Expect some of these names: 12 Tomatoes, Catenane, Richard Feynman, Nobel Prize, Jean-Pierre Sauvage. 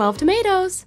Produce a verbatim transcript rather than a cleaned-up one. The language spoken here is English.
twelve tomatoes.